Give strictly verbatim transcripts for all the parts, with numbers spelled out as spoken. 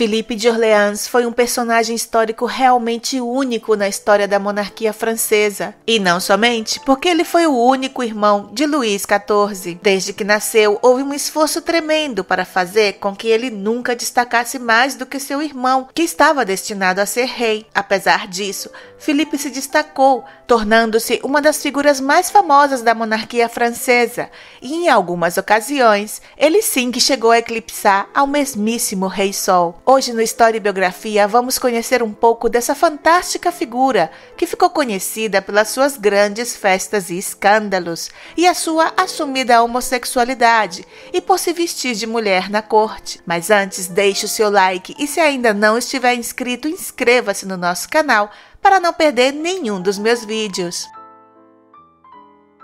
Felipe de Orleans foi um personagem histórico realmente único na história da monarquia francesa, e não somente porque ele foi o único irmão de Luís quatorze. Desde que nasceu, houve um esforço tremendo para fazer com que ele nunca destacasse mais do que seu irmão, que estava destinado a ser rei. Apesar disso, Felipe se destacou, tornando-se uma das figuras mais famosas da monarquia francesa, e em algumas ocasiões, ele sim que chegou a eclipsar ao mesmíssimo Rei Sol. Hoje no História e Biografia vamos conhecer um pouco dessa fantástica figura que ficou conhecida pelas suas grandes festas e escândalos e a sua assumida homossexualidade e por se vestir de mulher na corte. Mas antes, deixe o seu like e se ainda não estiver inscrito, inscreva-se no nosso canal para não perder nenhum dos meus vídeos.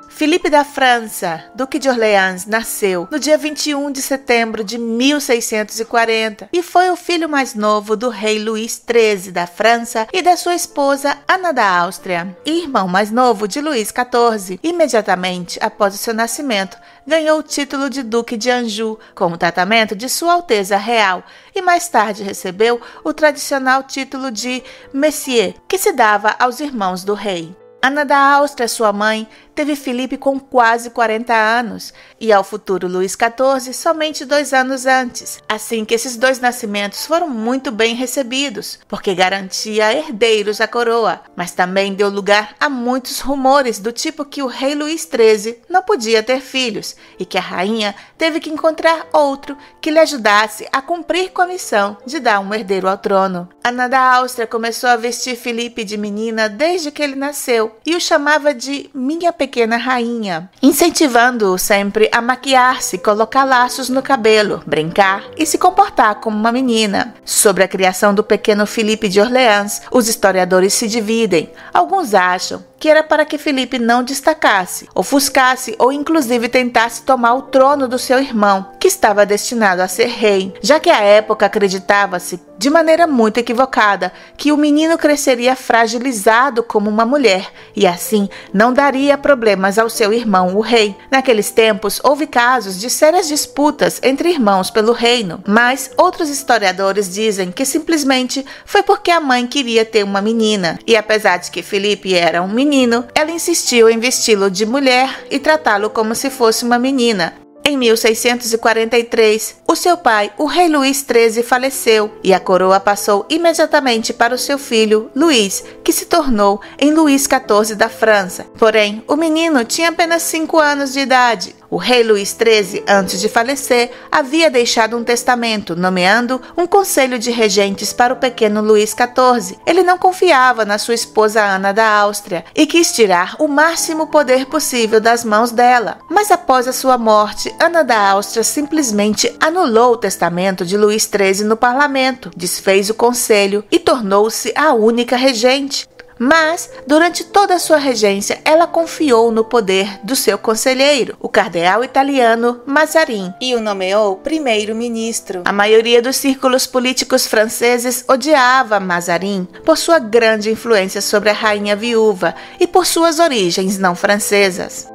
Felipe da França, Duque de Orleans, nasceu no dia vinte e um de setembro de mil seiscentos e quarenta e foi o filho mais novo do rei Luís treze da França e da sua esposa Ana da Áustria, e irmão mais novo de Luís quatorze. Imediatamente após o seu nascimento, ganhou o título de Duque de Anjou, com o tratamento de Sua Alteza Real, e mais tarde recebeu o tradicional título de Messier, que se dava aos irmãos do rei. Ana da Áustria, sua mãe, teve Felipe com quase quarenta anos e ao futuro Luís quatorze somente dois anos antes. Assim que esses dois nascimentos foram muito bem recebidos, porque garantia herdeiros à coroa, mas também deu lugar a muitos rumores do tipo que o rei Luís treze não podia ter filhos e que a rainha teve que encontrar outro que lhe ajudasse a cumprir com a missão de dar um herdeiro ao trono. Ana da Áustria começou a vestir Felipe de menina desde que ele nasceu e o chamava de Minha Pequena Rainha, incentivando-o sempre a maquiar-se, colocar laços no cabelo, brincar e se comportar como uma menina. Sobre a criação do pequeno Felipe de Orleans, os historiadores se dividem. Alguns acham que era para que Felipe não destacasse, ofuscasse ou inclusive tentasse tomar o trono do seu irmão, que estava destinado a ser rei, já que à época acreditava-se, de maneira muito equivocada, que o menino cresceria fragilizado como uma mulher e assim não daria problemas ao seu irmão, o rei. Naqueles tempos houve casos de sérias disputas entre irmãos pelo reino, mas outros historiadores dizem que simplesmente foi porque a mãe queria ter uma menina e, apesar de que Felipe era um menino, menino, ela insistiu em vesti-lo de mulher e tratá-lo como se fosse uma menina. Em mil seiscentos e quarenta e três, o seu pai, o rei Luís treze, faleceu e a coroa passou imediatamente para o seu filho, Luís, que se tornou em Luís quatorze da França. Porém, o menino tinha apenas cinco anos de idade. O rei Luís treze, antes de falecer, havia deixado um testamento, nomeando um conselho de regentes para o pequeno Luís quatorze. Ele não confiava na sua esposa Ana da Áustria e quis tirar o máximo poder possível das mãos dela. Mas após a sua morte, Ana da Áustria simplesmente anulou o testamento de Luís treze no parlamento, desfez o conselho e tornou-se a única regente. Mas, durante toda a sua regência, ela confiou no poder do seu conselheiro, o cardeal italiano Mazarin, e o nomeou primeiro-ministro. A maioria dos círculos políticos franceses odiava Mazarin por sua grande influência sobre a rainha viúva e por suas origens não francesas.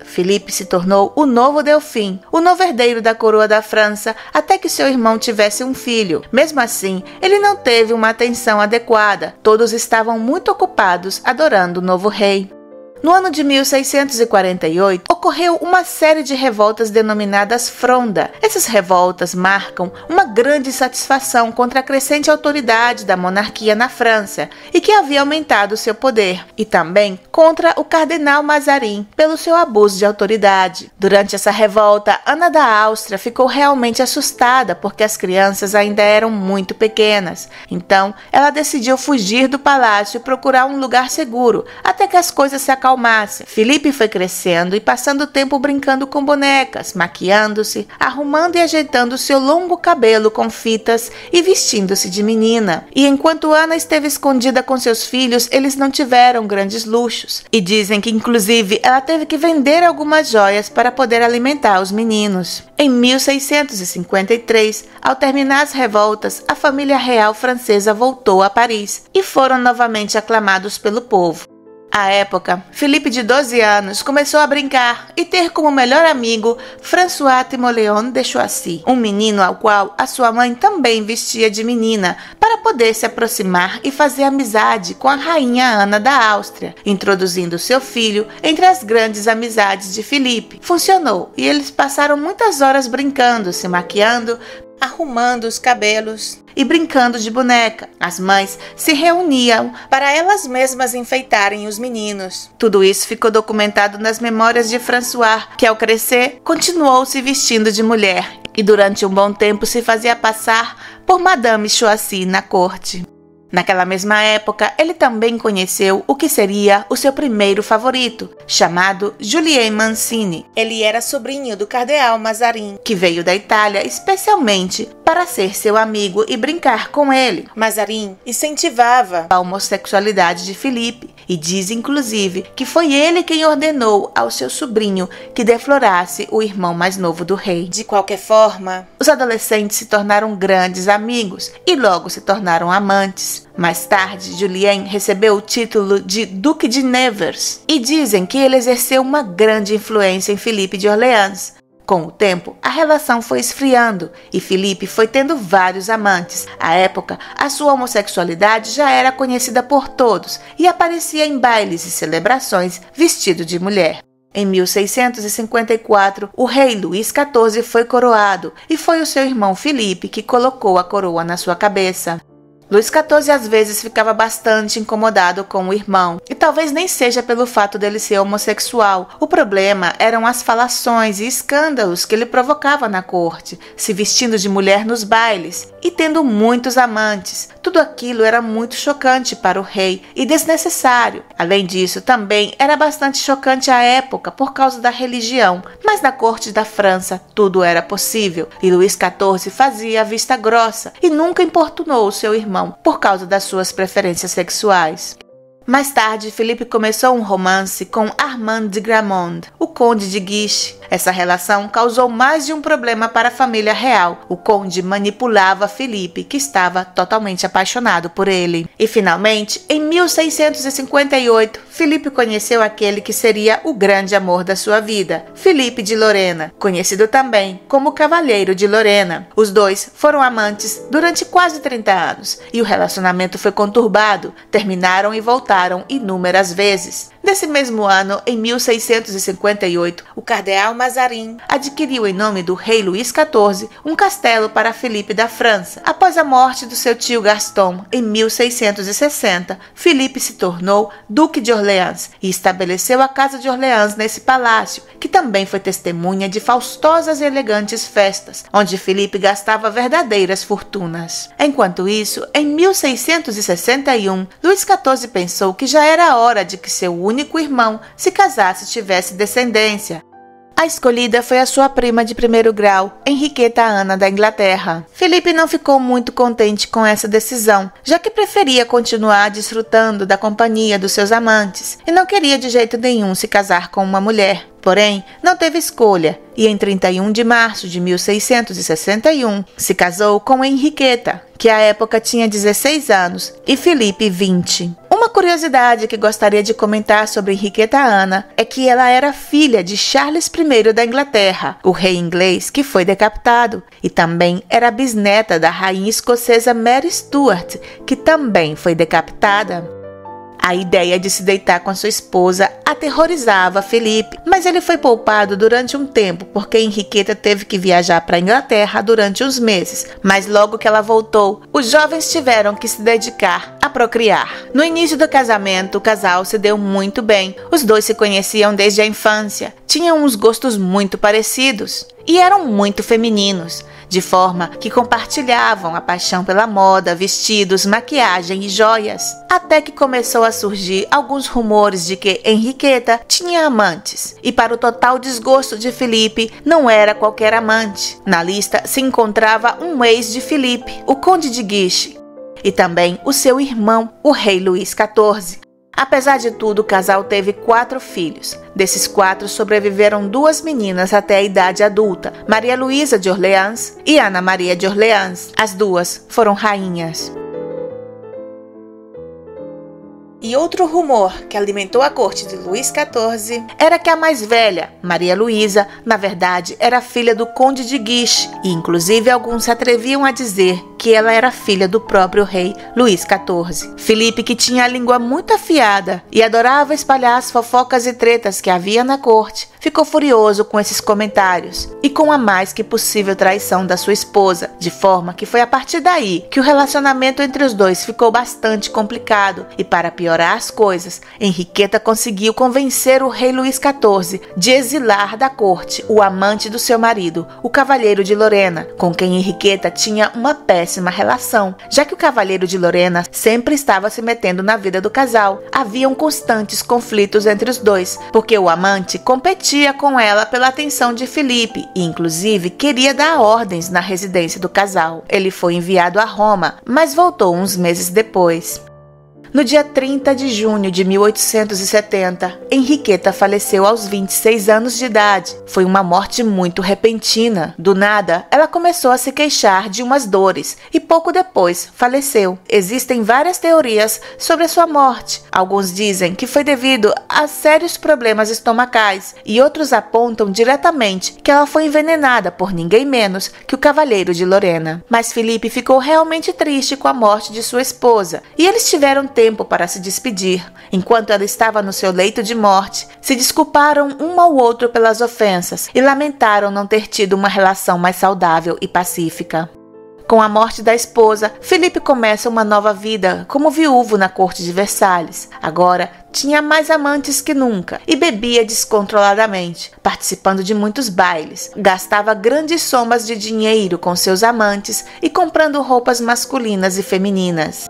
Felipe se tornou o novo Delfim, o novo herdeiro da coroa da França, até que seu irmão tivesse um filho. Mesmo assim, ele não teve uma atenção adequada. Todos estavam muito ocupados adorando o novo rei. No ano de mil seiscentos e quarenta e oito, ocorreu uma série de revoltas denominadas Fronda. Essas revoltas marcam uma grande insatisfação contra a crescente autoridade da monarquia na França e que havia aumentado seu poder, e também contra o cardeal Mazarin pelo seu abuso de autoridade. Durante essa revolta, Ana da Áustria ficou realmente assustada porque as crianças ainda eram muito pequenas. Então, ela decidiu fugir do palácio e procurar um lugar seguro, até que as coisas se acalmaram. Acalmasse. Felipe foi crescendo e passando o tempo brincando com bonecas, maquiando-se, arrumando e ajeitando seu longo cabelo com fitas e vestindo-se de menina. E enquanto Ana esteve escondida com seus filhos, eles não tiveram grandes luxos. E dizem que, inclusive, ela teve que vender algumas joias para poder alimentar os meninos. Em mil seiscentos e cinquenta e três, ao terminar as revoltas, a família real francesa voltou a Paris e foram novamente aclamados pelo povo. À época, Felipe de doze anos começou a brincar e ter como melhor amigo François Timoléon de Choisy, um menino ao qual a sua mãe também vestia de menina, para poder se aproximar e fazer amizade com a rainha Ana da Áustria, introduzindo seu filho entre as grandes amizades de Felipe. Funcionou e eles passaram muitas horas brincando, se maquiando, arrumando os cabelos e brincando de boneca. As mães se reuniam para elas mesmas enfeitarem os meninos. Tudo isso ficou documentado nas memórias de François, que ao crescer continuou se vestindo de mulher e durante um bom tempo se fazia passar por Madame Choisy na corte. Naquela mesma época, ele também conheceu o que seria o seu primeiro favorito, chamado Julien Mancini. Ele era sobrinho do Cardeal Mazarin, que veio da Itália especialmente para ser seu amigo e brincar com ele. Mazarin incentivava a homossexualidade de Felipe e diz, inclusive, que foi ele quem ordenou ao seu sobrinho que deflorasse o irmão mais novo do rei. De qualquer forma, os adolescentes se tornaram grandes amigos e logo se tornaram amantes. Mais tarde, Julien recebeu o título de Duque de Nevers e dizem que ele exerceu uma grande influência em Felipe de Orleans. Com o tempo, a relação foi esfriando e Felipe foi tendo vários amantes. À época, a sua homossexualidade já era conhecida por todos e aparecia em bailes e celebrações vestido de mulher. Em mil seiscentos e cinquenta e quatro, o rei Luís quatorze foi coroado e foi o seu irmão Felipe que colocou a coroa na sua cabeça. Luís quatorze às vezes ficava bastante incomodado com o irmão, e talvez nem seja pelo fato dele ser homossexual. O problema eram as falações e escândalos que ele provocava na corte, se vestindo de mulher nos bailes e tendo muitos amantes. Tudo aquilo era muito chocante para o rei e desnecessário. Além disso, também era bastante chocante à época por causa da religião, mas na corte da França tudo era possível, e Luís quatorze fazia a vista grossa e nunca importunou seu irmão por causa das suas preferências sexuais. Mais tarde, Felipe começou um romance com Armand de Grammont, o conde de Guiche. Essa relação causou mais de um problema para a família real. O conde manipulava Felipe, que estava totalmente apaixonado por ele. E finalmente, em mil seiscentos e cinquenta e oito, Felipe conheceu aquele que seria o grande amor da sua vida, Felipe de Lorena, conhecido também como Cavalheiro de Lorena. Os dois foram amantes durante quase trinta anos e o relacionamento foi conturbado. Terminaram e voltaram inúmeras vezes. Nesse mesmo ano, em mil seiscentos e cinquenta e oito, o cardeal Mazarin adquiriu em nome do rei Luís quatorze um castelo para Felipe da França. Após a morte do seu tio Gaston, em mil seiscentos e sessenta, Felipe se tornou Duque de Orleans e estabeleceu a Casa de Orleans nesse palácio, que também foi testemunha de faustosas e elegantes festas, onde Felipe gastava verdadeiras fortunas. Enquanto isso, em mil seiscentos e sessenta e um, Luís quatorze pensou que já era hora de que seu único irmão se casasse e tivesse descendência. A escolhida foi a sua prima de primeiro grau, Henriqueta Ana da Inglaterra. Felipe não ficou muito contente com essa decisão, já que preferia continuar desfrutando da companhia dos seus amantes e não queria de jeito nenhum se casar com uma mulher. Porém, não teve escolha e em trinta e um de março de mil seiscentos e sessenta e um se casou com Henriqueta, que à época tinha dezesseis anos, e Felipe vinte. Uma curiosidade que gostaria de comentar sobre Henriqueta Ana é que ela era filha de Charles primeiro da Inglaterra, o rei inglês que foi decapitado, e também era bisneta da rainha escocesa Mary Stuart, que também foi decapitada. A ideia de se deitar com a sua esposa aterrorizava Felipe, mas ele foi poupado durante um tempo porque Henriqueta teve que viajar para a Inglaterra durante uns meses, mas logo que ela voltou, os jovens tiveram que se dedicar a procriar. No início do casamento, o casal se deu muito bem. Os dois se conheciam desde a infância, tinham uns gostos muito parecidos e eram muito femininos, de forma que compartilhavam a paixão pela moda, vestidos, maquiagem e joias. Até que começou a surgir alguns rumores de que Henriqueta tinha amantes, e para o total desgosto de Felipe, não era qualquer amante. Na lista se encontrava um ex de Felipe, o conde de Guiche, e também o seu irmão, o rei Luís quatorze. Apesar de tudo, o casal teve quatro filhos. Desses quatro, sobreviveram duas meninas até a idade adulta, Maria Luísa de Orleans e Ana Maria de Orleans. As duas foram rainhas. E outro rumor que alimentou a corte de Luís quatorze era que a mais velha, Maria Luísa, na verdade era filha do conde de Guiche, e inclusive alguns se atreviam a dizer que ela era filha do próprio rei Luís quatorze. Felipe, que tinha a língua muito afiada e adorava espalhar as fofocas e tretas que havia na corte, ficou furioso com esses comentários e com a mais que possível traição da sua esposa, de forma que foi a partir daí que o relacionamento entre os dois ficou bastante complicado, e para piorar as coisas, Henriqueta conseguiu convencer o rei Luís quatorze de exilar da corte o amante do seu marido, o Cavalheiro de Lorena, com quem Henriqueta tinha uma péssima relação, já que o Cavalheiro de Lorena sempre estava se metendo na vida do casal. Haviam constantes conflitos entre os dois, porque o amante competia com ela pela atenção de Felipe e inclusive queria dar ordens na residência do casal. Ele foi enviado a Roma, mas voltou uns meses depois. No dia trinta de junho de mil oitocentos e setenta, Henriqueta faleceu aos vinte e seis anos de idade. Foi uma morte muito repentina. Do nada, ela começou a se queixar de umas dores e pouco depois faleceu. Existem várias teorias sobre a sua morte. Alguns dizem que foi devido a sérios problemas estomacais e outros apontam diretamente que ela foi envenenada por ninguém menos que o Cavalheiro de Lorena. Mas Felipe ficou realmente triste com a morte de sua esposa e eles tiveram tempo para se despedir. Enquanto ela estava no seu leito de morte, se desculparam um ao outro pelas ofensas e lamentaram não ter tido uma relação mais saudável e pacífica. Com a morte da esposa, Felipe começa uma nova vida como viúvo na corte de Versalhes. Agora, tinha mais amantes que nunca e bebia descontroladamente, participando de muitos bailes. Gastava grandes somas de dinheiro com seus amantes e comprando roupas masculinas e femininas.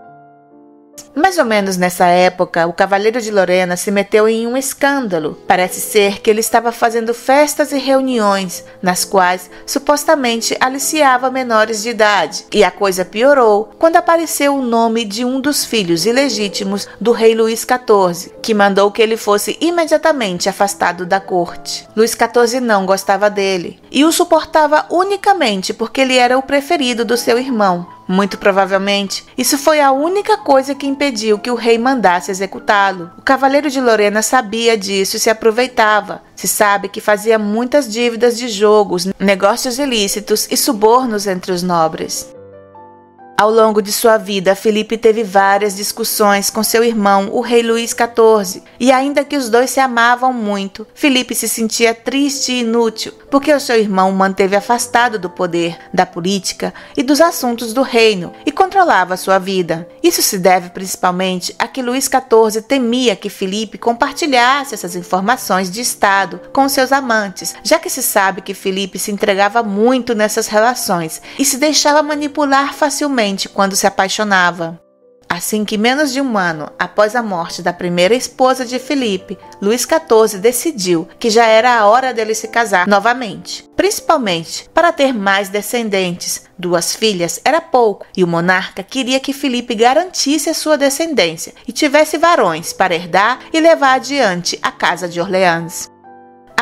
Mais ou menos nessa época, o Cavalheiro de Lorena se meteu em um escândalo. Parece ser que ele estava fazendo festas e reuniões, nas quais supostamente aliciava menores de idade. E a coisa piorou quando apareceu o nome de um dos filhos ilegítimos do rei Luís quatorze, que mandou que ele fosse imediatamente afastado da corte. Luís quatorze não gostava dele e o suportava unicamente porque ele era o preferido do seu irmão. Muito provavelmente, isso foi a única coisa que impediu que o rei mandasse executá-lo. O Cavalheiro de Lorena sabia disso e se aproveitava. Se sabe que fazia muitas dívidas de jogos, negócios ilícitos e subornos entre os nobres. Ao longo de sua vida, Felipe teve várias discussões com seu irmão, o rei Luís quatorze, e ainda que os dois se amavam muito, Felipe se sentia triste e inútil, porque o seu irmão o manteve afastado do poder, da política e dos assuntos do reino, e controlava sua vida. Isso se deve principalmente a que Luís quatorze temia que Felipe compartilhasse essas informações de estado com seus amantes, já que se sabe que Felipe se entregava muito nessas relações e se deixava manipular facilmente quando se apaixonava. Assim que menos de um ano após a morte da primeira esposa de Felipe, Luís quatorze decidiu que já era a hora dele se casar novamente, principalmente para ter mais descendentes. Duas filhas era pouco e o monarca queria que Felipe garantisse a sua descendência e tivesse varões para herdar e levar adiante a Casa de Orleans.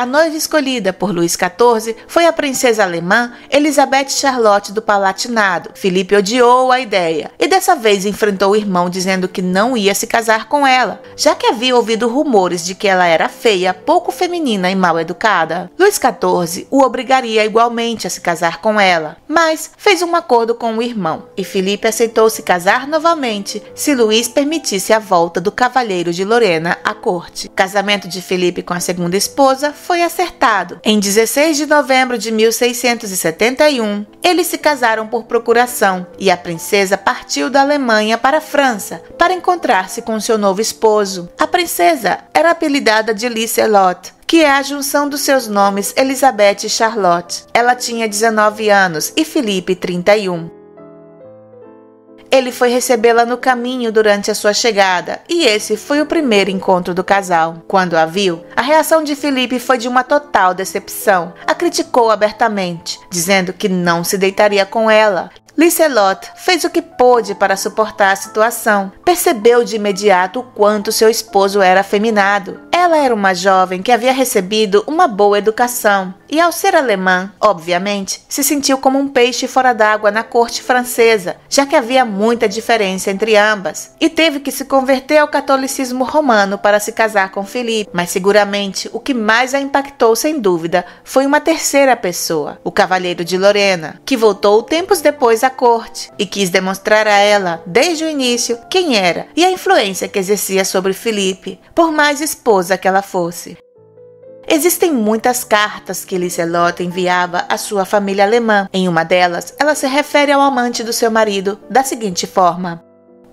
A noiva escolhida por Luís quatorze foi a princesa alemã Elisabeth Charlotte do Palatinado. Felipe odiou a ideia e dessa vez enfrentou o irmão dizendo que não ia se casar com ela, já que havia ouvido rumores de que ela era feia, pouco feminina e mal educada. Luís quatorze o obrigaria igualmente a se casar com ela, mas fez um acordo com o irmão e Felipe aceitou se casar novamente se Luís permitisse a volta do Cavalheiro de Lorena à corte. O casamento de Felipe com a segunda esposa foi foi acertado. Em dezesseis de novembro de mil seiscentos e setenta e um, eles se casaram por procuração e a princesa partiu da Alemanha para a França para encontrar-se com seu novo esposo. A princesa era apelidada de Liselotte, que é a junção dos seus nomes Elizabeth e Charlotte. Ela tinha dezenove anos e Felipe trinta e um. Ele foi recebê-la no caminho durante a sua chegada, e esse foi o primeiro encontro do casal. Quando a viu, a reação de Felipe foi de uma total decepção. A criticou abertamente, dizendo que não se deitaria com ela. Liselotte fez o que pôde para suportar a situação. Percebeu de imediato o quanto seu esposo era afeminado. Ela era uma jovem que havia recebido uma boa educação e, ao ser alemã, obviamente, se sentiu como um peixe fora d'água na corte francesa, já que havia muita diferença entre ambas, e teve que se converter ao catolicismo romano para se casar com Felipe. Mas seguramente o que mais a impactou, sem dúvida, foi uma terceira pessoa, o Cavalheiro de Lorena, que voltou tempos depois à corte e quis demonstrar a ela, desde o início, quem era e a influência que exercia sobre Felipe, por mais esposa que ela fosse. Existem muitas cartas que Liselotte enviava à sua família alemã. Em uma delas, ela se refere ao amante do seu marido da seguinte forma: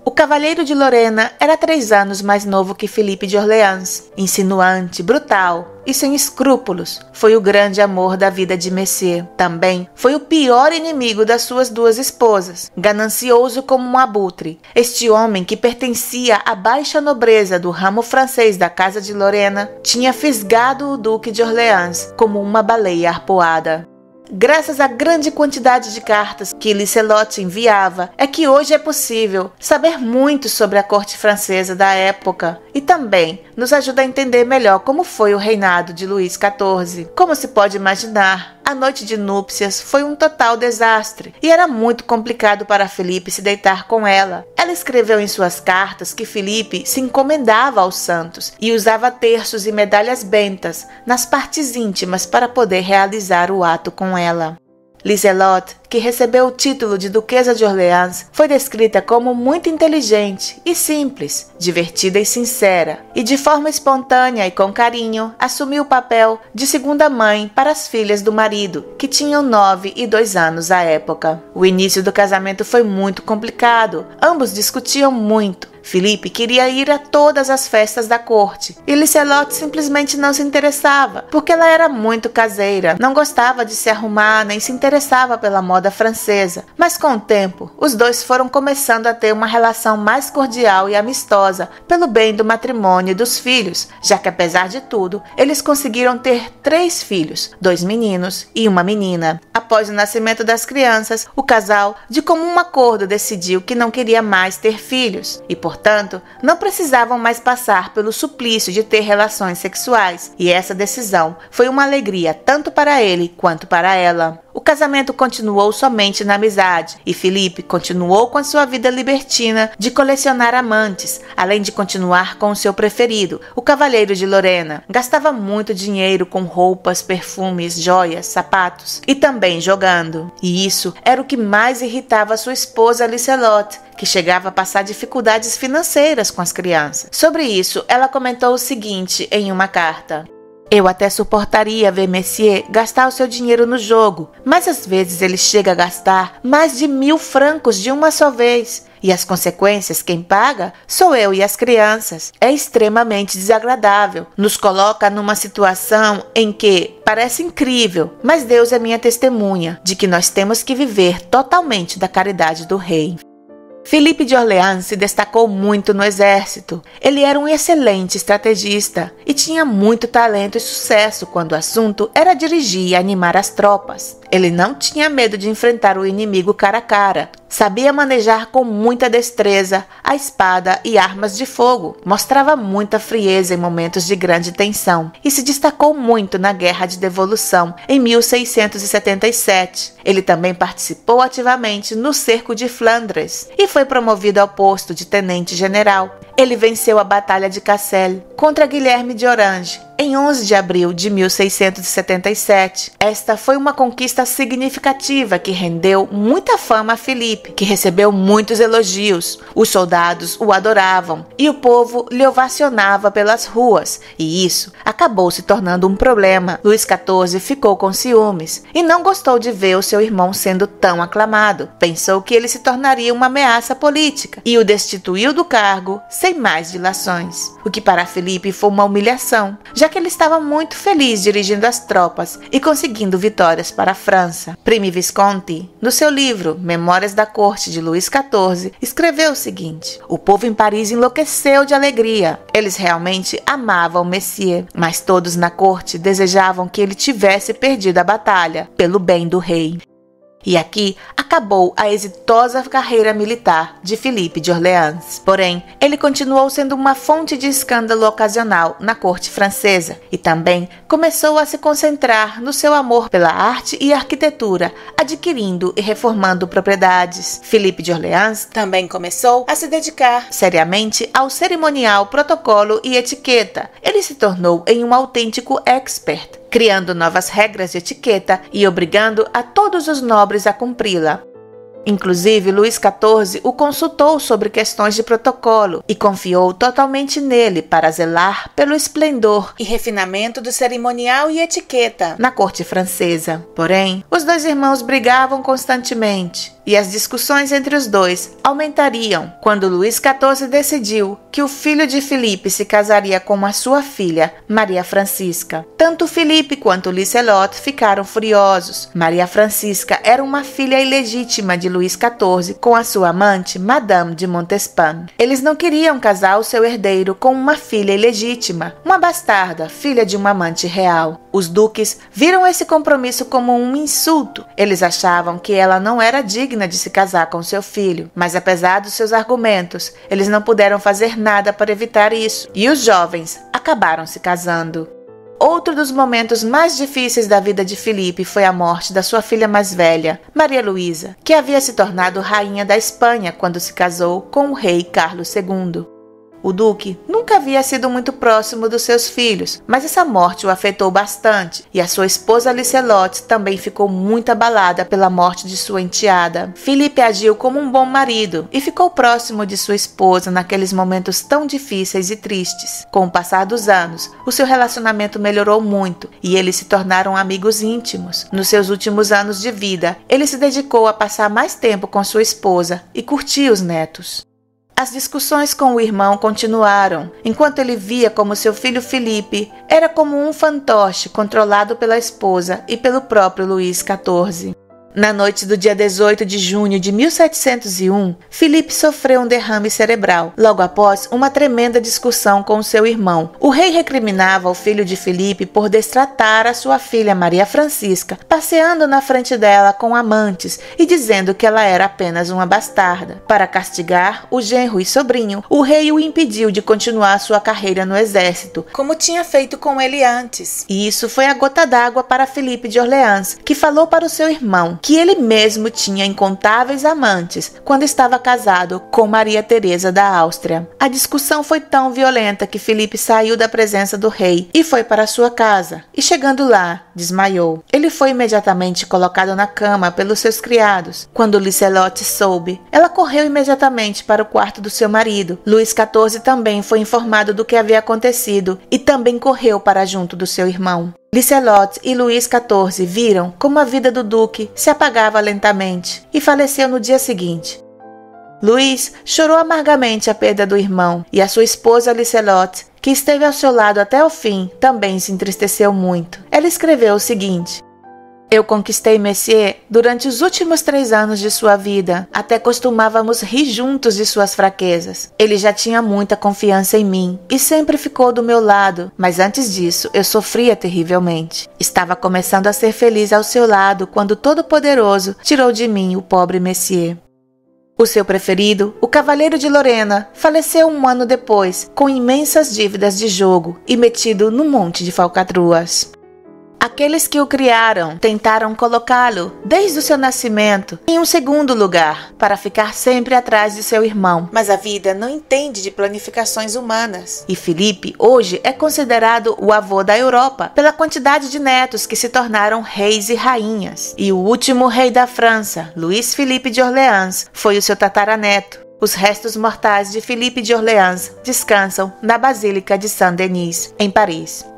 o Cavalheiro de Lorena era três anos mais novo que Felipe de Orleans. Insinuante, brutal e sem escrúpulos, foi o grande amor da vida de Messier. Também foi o pior inimigo das suas duas esposas, ganancioso como um abutre. Este homem, que pertencia à baixa nobreza do ramo francês da Casa de Lorena, tinha fisgado o Duque de Orleans como uma baleia arpoada. Graças à grande quantidade de cartas que Liselotte enviava, é que hoje é possível saber muito sobre a corte francesa da época e também nos ajuda a entender melhor como foi o reinado de Luís quatorze. Como se pode imaginar, a noite de núpcias foi um total desastre e era muito complicado para Felipe se deitar com ela. Ela escreveu em suas cartas que Felipe se encomendava aos santos e usava terços e medalhas bentas nas partes íntimas para poder realizar o ato com ela. Liselotte, que recebeu o título de Duquesa de Orleans, foi descrita como muito inteligente e simples, divertida e sincera, e de forma espontânea e com carinho, assumiu o papel de segunda mãe para as filhas do marido, que tinham nove e dois anos à época. O início do casamento foi muito complicado, ambos discutiam muito. Felipe queria ir a todas as festas da corte e Liselotte simplesmente não se interessava, porque ela era muito caseira, não gostava de se arrumar nem se interessava pela moda francesa. Mas com o tempo, os dois foram começando a ter uma relação mais cordial e amistosa pelo bem do matrimônio e dos filhos, já que, apesar de tudo, eles conseguiram ter três filhos, dois meninos e uma menina. Após o nascimento das crianças, o casal, de comum acordo, decidiu que não queria mais ter filhos e, por Portanto, não precisavam mais passar pelo suplício de ter relações sexuais, e essa decisão foi uma alegria tanto para ele quanto para ela. O casamento continuou somente na amizade, e Felipe continuou com a sua vida libertina de colecionar amantes, além de continuar com o seu preferido, o Cavalheiro de Lorena. Gastava muito dinheiro com roupas, perfumes, joias, sapatos e também jogando. E isso era o que mais irritava sua esposa Liselotte, que chegava a passar dificuldades financeiras com as crianças. Sobre isso, ela comentou o seguinte em uma carta: eu até suportaria ver Messier gastar o seu dinheiro no jogo, mas às vezes ele chega a gastar mais de mil francos de uma só vez. E as consequências quem paga sou eu e as crianças. É extremamente desagradável. Nos coloca numa situação em que parece incrível, mas Deus é minha testemunha de que nós temos que viver totalmente da caridade do rei. Felipe de Orleans se destacou muito no exército. Ele era um excelente estrategista e tinha muito talento e sucesso quando o assunto era dirigir e animar as tropas. Ele não tinha medo de enfrentar o inimigo cara a cara. Sabia manejar com muita destreza a espada e armas de fogo. Mostrava muita frieza em momentos de grande tensão e se destacou muito na Guerra de Devolução em mil seiscentos e setenta e sete. Ele também participou ativamente no Cerco de Flandres e foi promovido ao posto de tenente-general. Ele venceu a Batalha de Cassel contra Guilherme de Orange em onze de abril de mil seiscentos e setenta e sete. Esta foi uma conquista significativa que rendeu muita fama a Felipe, que recebeu muitos elogios. Os soldados o adoravam e o povo lhe ovacionava pelas ruas, e isso acabou se tornando um problema. Luís quatorze ficou com ciúmes e não gostou de ver o seu irmão sendo tão aclamado. Pensou que ele se tornaria uma ameaça política e o destituiu do cargo sem mais dilações, o que para Felipe foi uma humilhação, já que ele estava muito feliz dirigindo as tropas e conseguindo vitórias para a França. Primi Visconti, no seu livro Memórias da Corte de Luís quatorze, escreveu o seguinte: o povo em Paris enlouqueceu de alegria. Eles realmente amavam Messier, mas todos na corte desejavam que ele tivesse perdido a batalha pelo bem do rei. E aqui a acabou a exitosa carreira militar de Felipe de Orleans. Porém, ele continuou sendo uma fonte de escândalo ocasional na corte francesa e também começou a se concentrar no seu amor pela arte e arquitetura, adquirindo e reformando propriedades. Felipe de Orleans também começou a se dedicar seriamente ao cerimonial, protocolo e etiqueta. Ele se tornou em um autêntico expert, criando novas regras de etiqueta e obrigando a todos os nobres a cumpri-la. Inclusive, Luís quatorze o consultou sobre questões de protocolo e confiou totalmente nele para zelar pelo esplendor e refinamento do cerimonial e etiqueta na corte francesa. Porém, os dois irmãos brigavam constantemente e as discussões entre os dois aumentariam quando Luís quatorze decidiu que o filho de Felipe se casaria com a sua filha, Maria Francisca. Tanto Felipe quanto Liselotte ficaram furiosos. Maria Francisca era uma filha ilegítima de Luís quatorze com a sua amante, Madame de Montespan. Eles não queriam casar o seu herdeiro com uma filha ilegítima, uma bastarda, filha de uma amante real. Os duques viram esse compromisso como um insulto. Eles achavam que ela não era digna de se casar com seu filho, mas apesar dos seus argumentos, eles não puderam fazer nada para evitar isso, e os jovens acabaram se casando. Outro dos momentos mais difíceis da vida de Felipe foi a morte da sua filha mais velha, Maria Luísa, que havia se tornado rainha da Espanha quando se casou com o rei Carlos segundo. O duque nunca havia sido muito próximo dos seus filhos, mas essa morte o afetou bastante, e a sua esposa Liselotte também ficou muito abalada pela morte de sua enteada. Felipe agiu como um bom marido e ficou próximo de sua esposa naqueles momentos tão difíceis e tristes. Com o passar dos anos, o seu relacionamento melhorou muito e eles se tornaram amigos íntimos. Nos seus últimos anos de vida, ele se dedicou a passar mais tempo com sua esposa e curtir os netos. As discussões com o irmão continuaram, enquanto ele via como seu filho Felipe era como um fantoche controlado pela esposa e pelo próprio Luís quatorze. Na noite do dia dezoito de junho de mil setecentos e um, Felipe sofreu um derrame cerebral, logo após uma tremenda discussão com seu irmão. O rei recriminava o filho de Felipe por destratar a sua filha Maria Francisca, passeando na frente dela com amantes e dizendo que ela era apenas uma bastarda. Para castigar o genro e sobrinho, o rei o impediu de continuar sua carreira no exército, como tinha feito com ele antes. E isso foi a gota d'água para Felipe de Orleans, que falou para o seu irmão que ele mesmo tinha incontáveis amantes quando estava casado com Maria Teresa da Áustria. A discussão foi tão violenta que Felipe saiu da presença do rei e foi para sua casa, e chegando lá, desmaiou. Ele foi imediatamente colocado na cama pelos seus criados. Quando Liselotte soube, ela correu imediatamente para o quarto do seu marido. Luís quatorze também foi informado do que havia acontecido e também correu para junto do seu irmão. Liselotte e Luís quatorze viram como a vida do duque se apagava lentamente e faleceu no dia seguinte. Luís chorou amargamente a perda do irmão e a sua esposa Liselotte, que esteve ao seu lado até o fim, também se entristeceu muito. Ela escreveu o seguinte: eu conquistei Messier durante os últimos três anos de sua vida. Até costumávamos rir juntos de suas fraquezas. Ele já tinha muita confiança em mim e sempre ficou do meu lado, mas antes disso eu sofria terrivelmente. Estava começando a ser feliz ao seu lado quando o Todo-Poderoso tirou de mim o pobre Messier. O seu preferido, o Cavalheiro de Lorena, faleceu um ano depois, com imensas dívidas de jogo e metido num monte de falcatruas. Aqueles que o criaram tentaram colocá-lo, desde o seu nascimento, em um segundo lugar, para ficar sempre atrás de seu irmão. Mas a vida não entende de planificações humanas. E Felipe, hoje, é considerado o avô da Europa pela quantidade de netos que se tornaram reis e rainhas. E o último rei da França, Luís Felipe de Orleans, foi o seu tataraneto. Os restos mortais de Felipe de Orleans descansam na Basílica de Saint-Denis, em Paris.